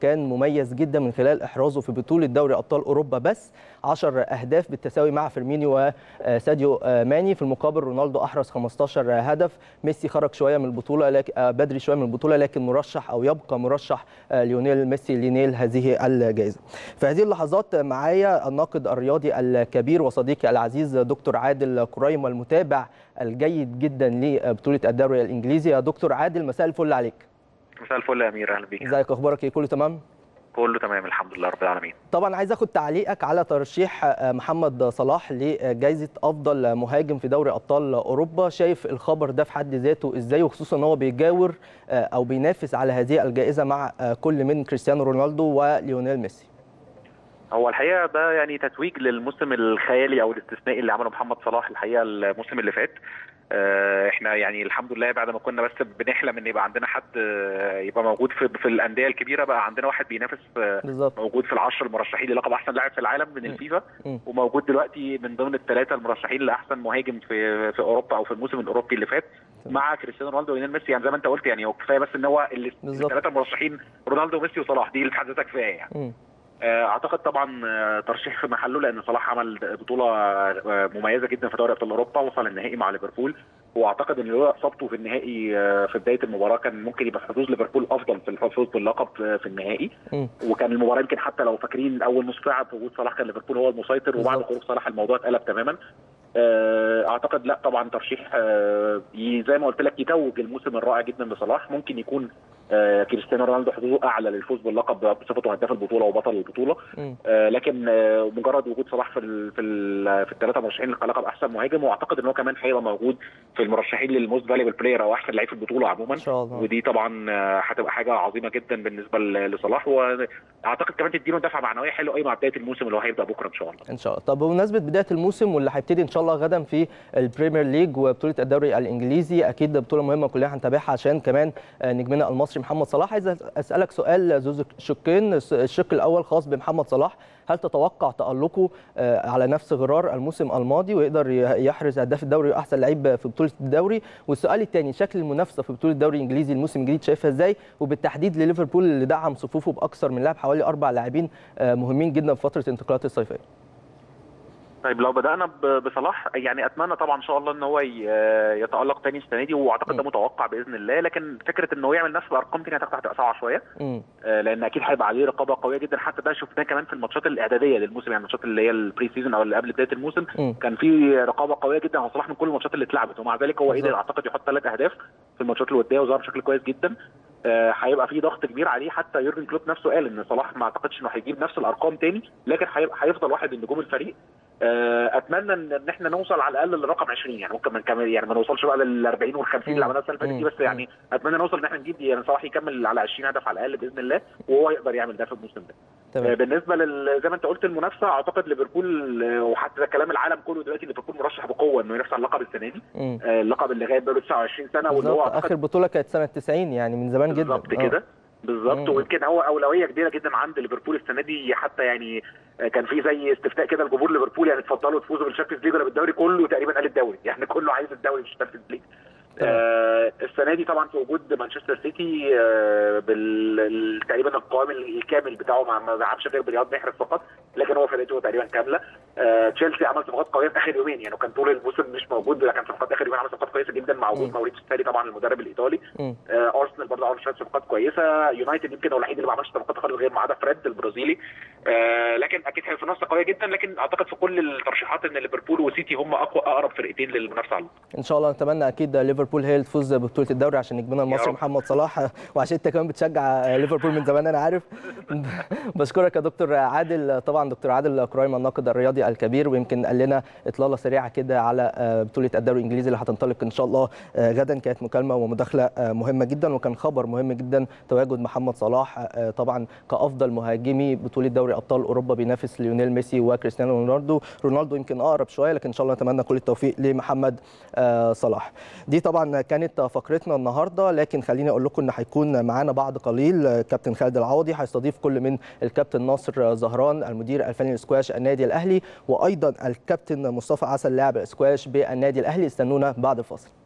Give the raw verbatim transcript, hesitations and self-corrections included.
كان مميز جدا من خلال إحرازه في بطولة دوري أبطال أوروبا بس عشر أهداف بالتساوي مع فيرمينيو وساديو ماني. في المقابل رونالدو أحرز خمستاشر هدف. ميسي خرج شوية من البطولة لكن بدري شوية من البطولة، لكن مرشح أو يبقى مرشح ليونيل ميسي لنيل هذه الجائزة. في هذه اللحظات معايا الناقد الرياضي الكبير وصديقي العزيز دكتور عادل كريم والمتابع الجيد جدا لبطولة الدوري الإنجليزي. يا دكتور عادل مساء الفل عليك. مساء الفل يا امير، اهلا بيك. ازيك، اخبارك ايه؟ كله تمام؟ كله تمام الحمد لله رب العالمين. طبعا عايز اخد تعليقك على ترشيح محمد صلاح لجائزه افضل مهاجم في دوري ابطال اوروبا، شايف الخبر ده في حد ذاته ازاي، وخصوصا ان هو بيجاور او بينافس على هذه الجائزه مع كل من كريستيانو رونالدو وليونيل ميسي؟ هو الحقيقه ده يعني تتويج للموسم الخيالي او الاستثنائي اللي عمله محمد صلاح الحقيقه الموسم اللي فات. احنا يعني الحمد لله بعد ما كنا بس بنحلم ان يبقى عندنا حد يبقى موجود في في الانديه الكبيره، بقى عندنا واحد بينافس بالزبط. موجود في العشر المرشحين للقب احسن لاعب في العالم من الفيفا، وموجود دلوقتي من ضمن الثلاثه المرشحين لاحسن مهاجم في في اوروبا او في الموسم الاوروبي اللي فات مع كريستيانو رونالدو وليونيل ميسي. يعني زي ما انت قلت يعني هو كفايه بس ان هو الثلاثه المرشحين رونالدو وميسي وصلاح، دي اللي في حد ذاتها كفايه يعني. م. اعتقد طبعا ترشيح في محله لان صلاح عمل بطوله مميزه جدا في دوري ابطال اوروبا، وصل النهائي مع ليفربول، واعتقد ان لولا اصابته في النهائي في بدايه المباراه كان ممكن يبقى حظوظ ليفربول افضل في الفوز باللقب في النهائي. م. وكان المباراه يمكن حتى لو فاكرين اول نص ساعه بوجود صلاح كان ليفربول هو المسيطر، وبعد خروج صلاح الموضوع اتقلب تماما. اعتقد لا طبعا ترشيح زي ما قلت لك يتوج الموسم الرائع جدا لصلاح. ممكن يكون كريستيانو رونالدو حظوظه اعلى للفوز باللقب بصفته هداف البطوله وبطل البطوله، لكن مجرد وجود صلاح في ال في ال في الثلاثه مرشحين للقب احسن مهاجم، واعتقد ان هو كمان هيبقى موجود في المرشحين للموست فاليبل بلاير او احسن لعيب في البطوله عموما، ودي طبعا هتبقى حاجه عظيمه جدا بالنسبه لصلاح، واعتقد كمان تديله دفعه معنويه حلوه قوي مع بدايه الموسم اللي هو هيبدا بكره ان شاء الله. ان شاء الله. طب بمناسبه بدايه الموسم واللي هيبتدي ان شاء الله غدا في البريمير ليج وبطوله الدوري الانجليزي، اكيد بطوله مهمه كلنا هنتابعها عشان كمان نجمنا المصري محمد صلاح. عايز اسالك سؤال ذو شقين، الشق الاول خاص بمحمد صلاح، هل تتوقع تألقه على نفس غرار الموسم الماضي ويقدر يحرز هداف الدوري واحسن لعيب في بطوله الدوري؟ والسؤال الثاني شكل المنافسه في بطوله الدوري الانجليزي الموسم الجديد شايفها ازاي، وبالتحديد لليفربول اللي دعم صفوفه باكثر من لاعب حوالي اربع لاعبين مهمين جدا في فتره الانتقالات الصيفيه. طيب لو بدأنا بصلاح يعني اتمنى طبعا ان شاء الله ان هو يتألق تاني السنه دي، واعتقد ده متوقع باذن الله، لكن فكره ان هو يعمل نفس الارقام دي هتبقى صعبه شويه لان اكيد هيبقى عليه رقابه قويه جدا. حتى ده شفناه كمان في الماتشات الاعداديه للموسم، يعني الماتشات اللي هي البري سيزون او اللي قبل بدايه الموسم كان في رقابه قويه جدا على صلاح من كل الماتشات اللي اتلعبت، ومع ذلك هو قدر اعتقد يحط ثلاث اهداف في الماتشات الوديه وظهر بشكل كويس جدا. هيبقى في ضغط كبير عليه، حتى يورجن كلوب نفسه قال ان صلاح ما اعتقدش انه هيجيب نفس الارقام تاني، لكن هيفضل واحد من نجوم الفريق. اتمنى ان احنا نوصل على الاقل لرقم عشرين، يعني ممكن من يعني ما نوصلش بقى لل اربعين وال خمسين اللي عملناها السنه اللي فاتت دي، بس يعني اتمنى نوصل ان احنا نجيب يعني صلاح يكمل على عشرين هدف على الاقل باذن الله، وهو يقدر يعمل ده في الموسم ده. طبعا. بالنسبه لل زي ما انت قلت المنافسه، اعتقد ليفربول وحتى كلام العالم كله دلوقتي ليفربول مرشح بقوه انه ينافس على اللقب السنه دي، اللقب اللي غايب بقاله تسعة وعشرين سنه، واللي هو اخر بطوله كانت سنه تسعين يعني من زمان جدا بالظبط كده. بالظبط، ويمكن هو اولويه كبيره جدا عند ليفربول السنه دي، حتى يعني كان في زي استفتاء كده لجمهور ليفربول يعني اتفضلوا تفوزوا بالشامبيونز ليج ولا بالدوري، كله تقريبا قال الدوري، يعني كله عايز الدوري مش الشامبيونز ليج. آه السنه دي طبعا في وجود مانشستر سيتي آه بال تقريبا القوام الكامل بتاعه ما لعبش غير برياض محرز فقط، لكن هو فرقته تقريبا كامله. آه تشيلسي عمل صفقات قويه في اخر يومين، يعني كان طول الموسم مش موجود لكن صفقات اخر يومين عمل صفقات كويسه جدا مع وجود موريتسيو الثاني طبعا المدرب الايطالي. آه ارسنال برضه عمل شويه صفقات كويسه. يونايتد يمكن هو الوحيد اللي ما عملش صفقات خالص غير ما عدا فريد البرازيلي، آه لكن اكيد هيبقى في منافسه قويه جدا، لكن اعتقد في كل الترشيحات ان ليفربول وسيتي هم اقوى اقرب فرقتين للمنافسه على ان شاء الله. نتمنى اكيد ليفربول هي اللي تفوز ببطوله الدوري عشان نجمنا المصري محمد صلاح، وعشان انت كمان بتشجع ليفربول من زمان انا عارف. بشكرك يا دكتور عادل، طبعا دكتور عادل كريم الناقد الرياضي الكبير، ويمكن قال لنا اطلاله سريعه كده على بطوله الدوري الانجليزي اللي هتنطلق ان شاء الله غدا. كانت مكالمه ومداخله مهمه جدا، وكان خبر مهم جدا تواجد محمد صلاح طبعا كافضل مهاجمي بطوله دوري ابطال اوروبا بينافس ليونيل ميسي وكريستيانو رونالدو. رونالدو يمكن اقرب شويه، لكن ان شاء الله نتمنى كل التوفيق لمحمد صلاح. دي طبعا كانت فقرتنا النهارده، لكن خليني اقول لكم ان هيكون معانا بعد قليل كابتن خالد العوضي، هيستضيف كل من الكابتن ناصر زهران المدير الفني للاسكواش النادي الاهلي، وايضا الكابتن مصطفى عسل لاعب الاسكواش بالنادي الاهلي. استنونا بعد الفاصل.